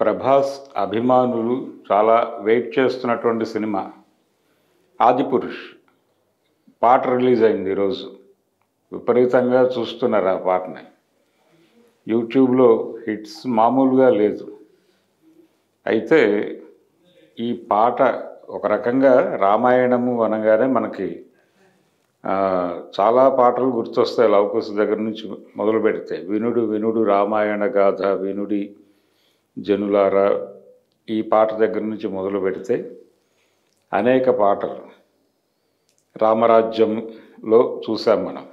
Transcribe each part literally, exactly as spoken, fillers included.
ప్రభాస్ అభిమానులు చాలా వెయిట్ చేస్తున్నటువంటి సినిమా ఆదిపురుష్ పాట రిలీజ్ అయింది ఈరోజు. విపరీతంగా చూస్తున్నారు ఆ పాటని. యూట్యూబ్లో హిట్స్ మామూలుగా లేదు. అయితే ఈ పాట ఒక రకంగా రామాయణము అనగానే మనకి చాలా పాటలు గుర్తొస్తాయి. లవకుశ దగ్గర నుంచి మొదలు పెడితే వినుడు వినుడు రామాయణ గాథ వినుడి జనులారా, ఈ పాట దగ్గర నుంచి మొదలు పెడితే అనేక పాటలు రామరాజ్యంలో చూసాం మనం.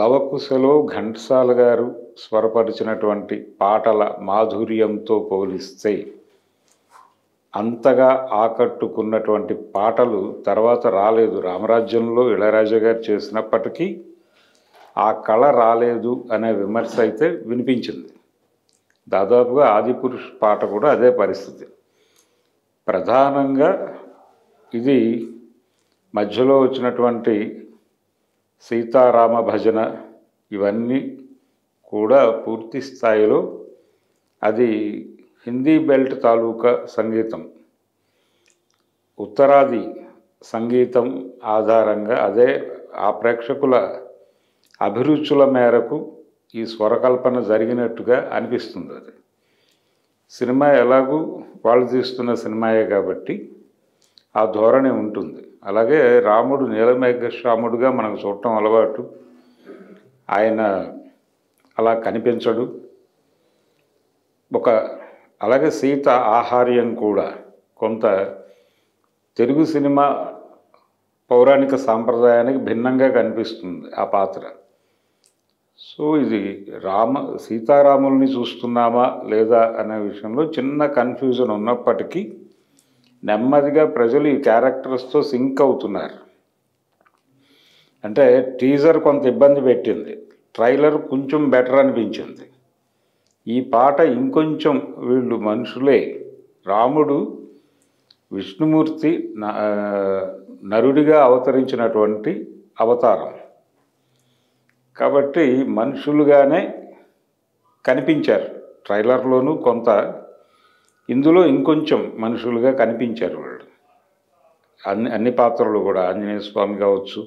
లవకుశలో ఘంటసాల గారు స్వరపరిచినటువంటి పాటల మాధుర్యంతో పోలిస్తే అంతగా ఆకట్టుకున్నటువంటి పాటలు తర్వాత రాలేదు. రామరాజ్యంలో ఇళయరాజా గారు చేసినప్పటికీ ఆ కళ రాలేదు అనే విమర్శ అయితే వినిపించింది. దాదాపుగా ఆదిపురుష్ పాట కూడా అదే పరిస్థితి. ప్రధానంగా ఇది మధ్యలో వచ్చినటువంటి సీతారామ భజన ఇవన్నీ కూడా పూర్తి స్థాయిలో అది హిందీ బెల్ట్ తాలూకా సంగీతం, ఉత్తరాది సంగీతం ఆధారంగా అదే ఆ ప్రేక్షకుల అభిరుచుల మేరకు ఈ స్వరకల్పన జరిగినట్టుగా అనిపిస్తుంది. అది సినిమా ఎలాగూ వాళ్ళు తీస్తున్న సినిమాయే కాబట్టి ఆ ధోరణి ఉంటుంది. అలాగే రాముడు నీలమేఘశ్యాముడుగా మనకు చూడటం అలవాటు. ఆయన అలా కనిపించడు. ఒక అలాగే సీత ఆహార్యం కూడా కొంత తెలుగు సినిమా పౌరాణిక సాంప్రదాయానికి భిన్నంగా కనిపిస్తుంది ఆ పాత్ర. సో ఇది రామ సీతారాముల్ని చూస్తున్నామా లేదా అనే విషయంలో చిన్న కన్ఫ్యూజన్ ఉన్నప్పటికీ నెమ్మదిగా ప్రజలు ఈ క్యారెక్టర్స్తో సింక్ అవుతున్నారు. అంటే టీజర్ కొంత ఇబ్బంది పెట్టింది, ట్రైలర్ కొంచెం బెటర్ అనిపించింది. ఈ పాట ఇంకొంచెం వీళ్ళు మనుషులే, రాముడు విష్ణుమూర్తి నరుడిగా అవతరించినటువంటి అవతారం కాబట్టి మనుషులుగానే కనిపించారు ట్రైలర్లోనూ, కొంత ఇందులో ఇంకొంచెం మనుషులుగా కనిపించారు వాళ్ళు. అన్ని అన్ని పాత్రలు కూడా ఆంజనేయ స్వామి కావచ్చు,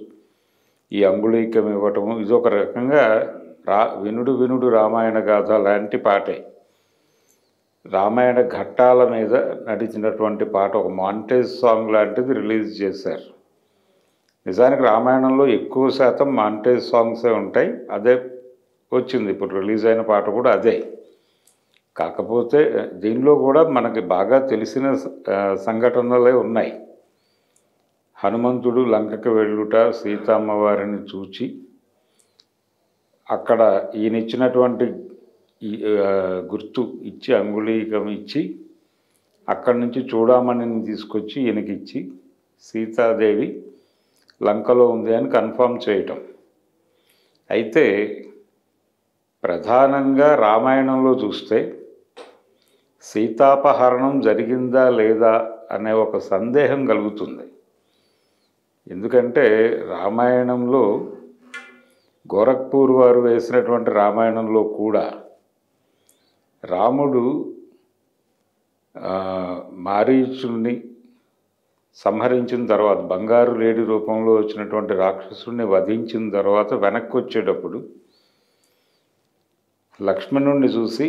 ఈ అంగుళీకం ఇవ్వటము ఇదొక రకంగా రా వినుడు వినుడు రామాయణ గాథ లాంటి పాటే. రామాయణ ఘట్టాల మీద నడిచినటువంటి పాట, ఒక మాంటేజ్ సాంగ్ లాంటిది రిలీజ్ చేశారు. నిజానికి రామాయణంలో ఎక్కువ శాతం మాంటేజ్ సాంగ్సే ఉంటాయి, అదే వచ్చింది ఇప్పుడు రిలీజ్ అయిన పాట కూడా అదే. కాకపోతే దీనిలో కూడా మనకి బాగా తెలిసిన సంఘటనలే ఉన్నాయి. హనుమంతుడు లంకకు వెళ్ళుట, సీతమ్మవారిని చూచి అక్కడ ఈయన ఇచ్చినటువంటి గుర్తు ఇచ్చి అంగుళీకం ఇచ్చి అక్కడి నుంచి చూడమణిని తీసుకొచ్చి ఈయనకిచ్చి సీతాదేవి లంకలో ఉంది అని కన్ఫర్మ్ చేయటం. అయితే ప్రధానంగా రామాయణంలో చూస్తే సీతాపహరణం జరిగిందా లేదా అనే ఒక సందేహం కలుగుతుంది. ఎందుకంటే రామాయణంలో గోరఖ్పూర్ వారు వేసినటువంటి రామాయణంలో కూడా రాముడు మారీచుని సంహరించిన తర్వాత, బంగారు లేడి రూపంలో వచ్చినటువంటి రాక్షసుని వధించిన తర్వాత వెనక్కి వచ్చేటప్పుడు లక్ష్మణుణ్ణి చూసి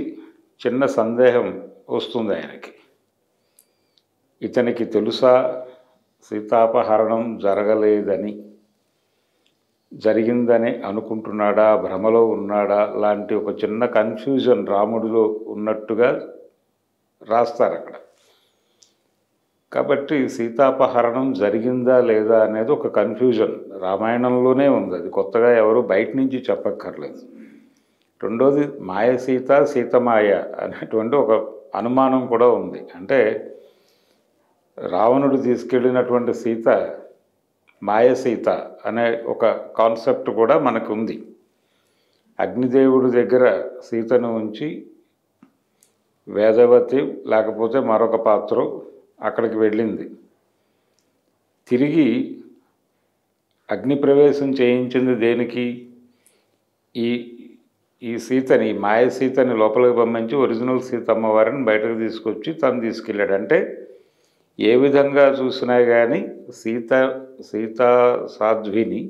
చిన్న సందేహం వస్తుంది ఆయనకి. ఇతనికి తెలుసా సీతాపహరణం జరగలేదని, జరిగిందని అనుకుంటున్నాడా, భ్రమలో ఉన్నాడా లాంటి ఒక చిన్న కన్ఫ్యూజన్ రాముడిలో ఉన్నట్టుగా రాస్తారు అక్కడ. కాబట్టి సీతాపహరణం జరిగిందా లేదా అనేది ఒక కన్ఫ్యూజన్ రామాయణంలోనే ఉంది, అది కొత్తగా ఎవరు బయట నుంచి చెప్పక్కర్లేదు. రెండోది మాయ సీత సీతమాయ అనేటువంటి ఒక అనుమానం కూడా ఉంది. అంటే రావణుడు తీసుకెళ్ళినటువంటి సీత మాయ సీత అనే ఒక కాన్సెప్ట్ కూడా మనకు ఉంది. అగ్నిదేవుడి దగ్గర సీతను ఉంచి వేదవతి లేకపోతే మరొక పాత్ర అక్కడికి వెళ్ళింది, తిరిగి అగ్నిప్రవేశం చేయించింది దేనికి, ఈ ఈ సీతని, ఈ మాయ సీతని లోపలికి పంపించి ఒరిజినల్ సీత అమ్మవారిని బయటకు తీసుకొచ్చి తను తీసుకెళ్ళాడు. అంటే ఏ విధంగా చూసినా కానీ సీత సీతా సాధ్విని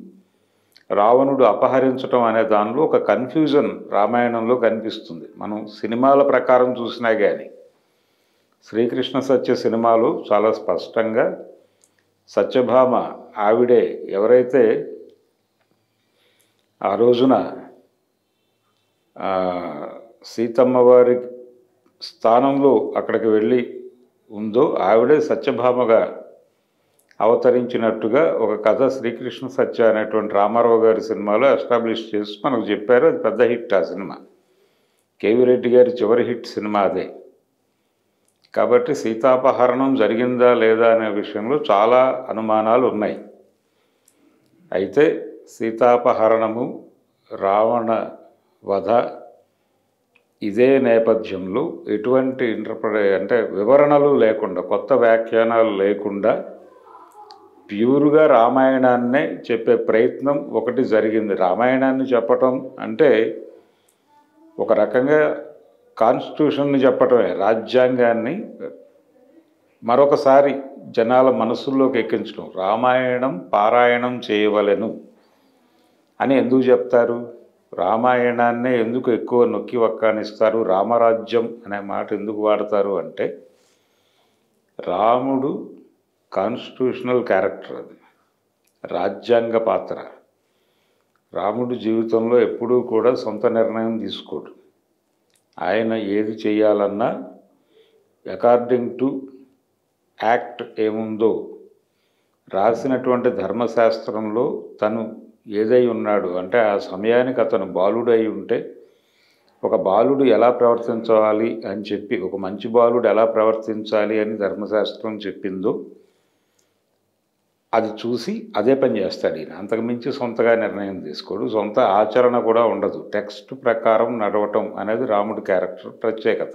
రావణుడు అపహరించడం అనే దానిలో ఒక కన్ఫ్యూజన్ రామాయణంలో కనిపిస్తుంది. మనం సినిమాల ప్రకారం చూసినా కానీ శ్రీకృష్ణ సత్య సినిమాలో చాలా స్పష్టంగా సత్యభామ ఆవిడే ఎవరైతే ఆ రోజున సీతమ్మవారి స్థానంలో అక్కడికి వెళ్ళి ఉందో ఆవిడే సత్యభామగా అవతరించినట్టుగా ఒక కథ శ్రీకృష్ణ సత్య అనేటువంటి రామారావు గారి సినిమాలో ఎస్టాబ్లిష్ చేసి మనకు చెప్పారు. అది పెద్ద హిట్ ఆ సినిమా, కేవీ రెడ్డి గారి చివరి హిట్ సినిమా అదే. కాబట్టి సీతాపహరణం జరిగిందా లేదా అనే విషయంలో చాలా అనుమానాలు ఉన్నాయి. అయితే సీతాపహరణము, రావణ వధ, ఇదే నేపథ్యంలో ఎటువంటి ఇంటర్ప్రిటే అంటే వివరణలు లేకుండా, కొత్త వ్యాఖ్యానాలు లేకుండా ప్యూర్గా రామాయణాన్నే చెప్పే ప్రయత్నం ఒకటి జరిగింది. రామాయణాన్ని చెప్పటం అంటే ఒక రకంగా కాన్స్టిట్యూషన్ని చెప్పటమే, రాజ్యాంగాన్ని మరొకసారి జనాల మనసుల్లోకి ఎక్కించడం. రామాయణం పారాయణం చేయవలెను అని ఎందుకు చెప్తారు? రామాయణాన్నే ఎందుకు ఎక్కువ నొక్కి వక్కానిస్తారు? రామరాజ్యం అనే మాట ఎందుకు వాడతారు అంటే, రాముడు కాన్స్టిట్యూషనల్ క్యారెక్టర్, అది రాజ్యాంగ పాత్ర. రాముడు జీవితంలో ఎప్పుడూ కూడా సొంత నిర్ణయం తీసుకోడు. ఆయన ఏది చేయాలన్నా అకార్డింగ్ టు యాక్ట్ ఏముందో, రాసినటువంటి ధర్మశాస్త్రంలో తను ఏదై ఉన్నాడు అంటే ఆ సమయానికి అతను బాలుడు అయి ఉంటే ఒక బాలుడు ఎలా ప్రవర్తించాలి అని చెప్పి, ఒక మంచి బాలుడు ఎలా ప్రవర్తించాలి అని ధర్మశాస్త్రం చెప్పిందో అది చూసి అదే పని చేస్తాడు ఈయన. అంతకుమించి సొంతగా నిర్ణయం తీసుకోడు, సొంత ఆచరణ కూడా ఉండదు. టెక్స్ట్ ప్రకారం నడవటం అనేది రాముడి క్యారెక్టర్ ప్రత్యేకత.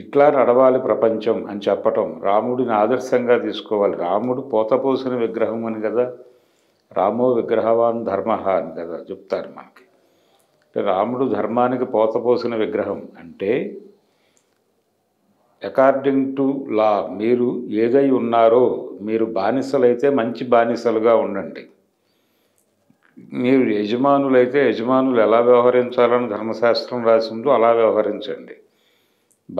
ఇట్లా నడవాలి ప్రపంచం అని చెప్పటం, రాముడిని ఆదర్శంగా తీసుకోవాలి. రాముడు పోతపోసిన విగ్రహం అని కదా, రామో విగ్రహవాన్ ధర్మ అని కదా చెప్తారు మనకి. రాముడు ధర్మానికి పోతపోసిన విగ్రహం. అంటే అకార్డింగ్ టు లా మీరు ఏదై ఉన్నారో, మీరు బానిసలైతే మంచి బానిసలుగా ఉండండి, మీరు యజమానులైతే యజమానులు ఎలా వ్యవహరించాలని ధర్మశాస్త్రం రాసిందో అలా వ్యవహరించండి,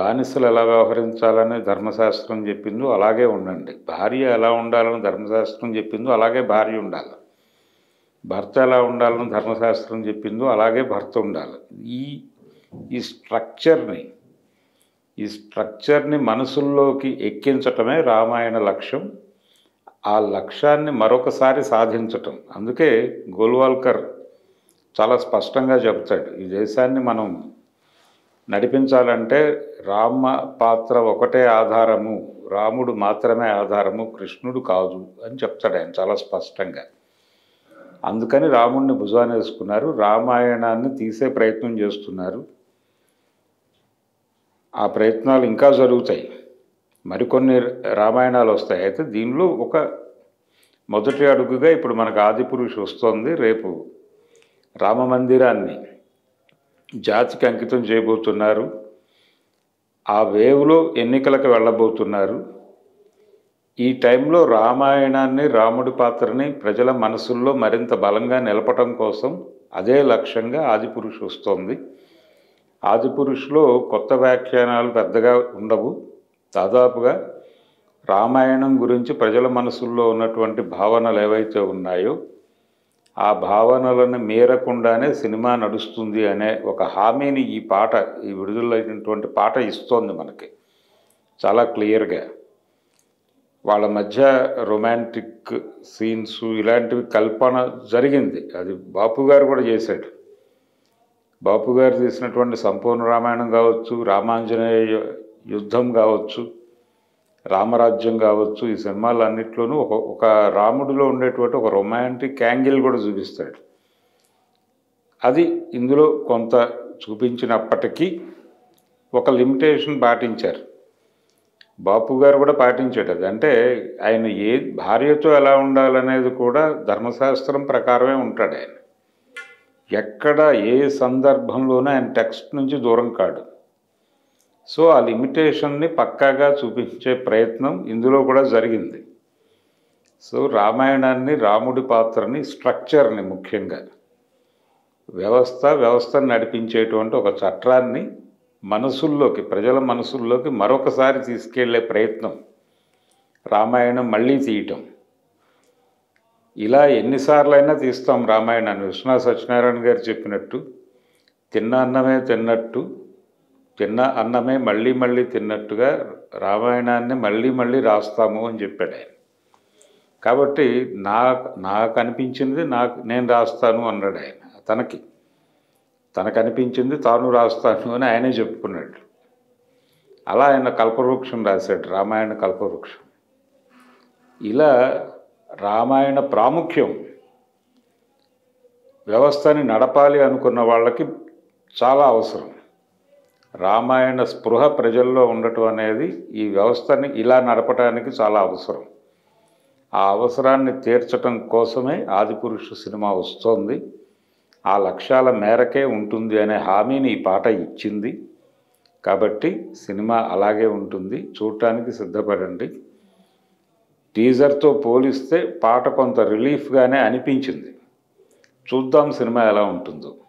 బానిసలు ఎలా వ్యవహరించాలని ధర్మశాస్త్రం చెప్పిందో అలాగే ఉండండి, భార్య ఎలా ఉండాలని ధర్మశాస్త్రం చెప్పిందో అలాగే భార్య ఉండాలి, భర్త ఎలా ఉండాలని ధర్మశాస్త్రం చెప్పిందో అలాగే భర్త ఉండాలి. ఈ ఈ స్ట్రక్చర్ని ఈ స్ట్రక్చర్ని మనసుల్లోకి ఎక్కించటమే రామాయణ లక్ష్యం. ఆ లక్ష్యాన్ని మరొకసారి సాధించటం. అందుకే గోల్వాల్కర్ చాలా స్పష్టంగా చెప్తాడు, ఈ దేశాన్ని మనం నడిపించాలంటే రామ పాత్ర ఒకటే ఆధారము, రాముడు మాత్రమే ఆధారము, కృష్ణుడు కాదు అని చెప్తాడు ఆయన చాలా స్పష్టంగా. అందుకని రాముడిని భుజాన్ని వేసుకున్నారు, రామాయణాన్ని తీసే ప్రయత్నం చేస్తున్నారు. ఆ ప్రయత్నాలు ఇంకా జరుగుతాయి, మరికొన్ని రామాయణాలు వస్తాయి. అయితే దీనిలో ఒక మొదటి అడుగుగా ఇప్పుడు మనకు ఆదిపురుష్ వస్తుంది. రేపు రామ మందిరాన్ని జాతికి అంకితం చేయబోతున్నారు. ఆ వేవ్లో ఎన్నికలకు వెళ్ళబోతున్నారు. ఈ టైంలో రామాయణాన్ని, రాముడి పాత్రని ప్రజల మనసుల్లో మరింత బలంగా నిలపటం కోసం అదే లక్ష్యంగా ఆదిపురుష్ వస్తుంది. ఆదిపురుషులో కొత్త వ్యాఖ్యానాలు పెద్దగా ఉండవు. దాదాపుగా రామాయణం గురించి ప్రజల మనసుల్లో ఉన్నటువంటి భావనలు ఏవైతే ఉన్నాయో ఆ భావనలను మీరకుండానే సినిమా నడుస్తుంది అనే ఒక హామీని ఈ పాట, ఈ విడుదలైనటువంటి పాట ఇస్తోంది మనకి చాలా క్లియర్గా. వాళ్ళ మధ్య రొమాంటిక్ సీన్స్ ఇలాంటివి కల్పన జరిగింది, అది బాపు గారు కూడా చేశాడు. బాపు గారు తీసినటువంటి సంపూర్ణ రామాయణం కావచ్చు, రామాంజనేయ యుద్ధం కావచ్చు, రామరాజ్యం కావచ్చు, ఈ సినిమాలు అన్నిట్లోనూ ఒక ఒక రాముడిలో ఉండేటువంటి ఒక రొమాంటిక్ యాంగిల్ కూడా చూపిస్తాడు. అది ఇందులో కొంత చూపించినప్పటికీ ఒక లిమిటేషన్ పాటించారు. బాపు గారు కూడా పాటించాడు అది. అంటే ఆయన ఏ భార్యతో ఎలా ఉండాలనేది కూడా ధర్మశాస్త్రం ప్రకారమే ఉంటాడు ఆయన. ఎక్కడ ఏ సందర్భంలోనే ఆయన టెక్స్ట్ నుంచి దూరం కాదు. సో ఆ లిమిటేషన్ని పక్కాగా చూపించే ప్రయత్నం ఇందులో కూడా జరిగింది. సో రామాయణాన్ని, రాముడి పాత్రని, స్ట్రక్చర్ని, ముఖ్యంగా వ్యవస్థ వ్యవస్థను నడిపించేటువంటి ఒక చట్రాన్ని మనసుల్లోకి, ప్రజల మనసుల్లోకి మరొకసారి తీసుకెళ్లే ప్రయత్నం రామాయణం మళ్ళీ తీయటం. ఇలా ఎన్నిసార్లైనా తీస్తాం రామాయణాన్ని. విష్ణు సత్యనారాయణ గారు చెప్పినట్టు తిన్న అన్నమే తిన్నట్టు తిన్న అన్నమే మళ్ళీ మళ్ళీ తిన్నట్టుగా రామాయణాన్ని మళ్ళీ మళ్ళీ రాస్తాము అని చెప్పాడు ఆయన. కాబట్టి నా నాకు అనిపించింది నాకు నేను రాస్తాను అన్నాడు ఆయన. తనకి తనకు అనిపించింది తాను రాస్తాను అని ఆయనే చెప్పుకున్నాడు. అలా ఆయన కల్పవృక్షం రాశాడు, రామాయణ కల్పవృక్షం. ఇలా రామాయణ ప్రాముఖ్యం వ్యవస్థని నడపాలి అనుకున్న వాళ్ళకి చాలా అవసరం. రామాయణ స్పృహ ప్రజల్లో ఉండటం అనేది ఈ వ్యవస్థని ఇలా నడపడానికి చాలా అవసరం. ఆ అవసరాన్ని తీర్చటం కోసమే ఆదిపురుషు సినిమా వస్తోంది. ఆ లక్ష్యాల మేరకే ఉంటుంది అనే హామీని ఈ పాట ఇచ్చింది. కాబట్టి సినిమా అలాగే ఉంటుంది, చూడటానికి సిద్ధపడండి. టీజర్తో పోలిస్తే పాట కొంత రిలీఫ్గానే అనిపించింది. చూద్దాం సినిమా ఎలా ఉంటుందో.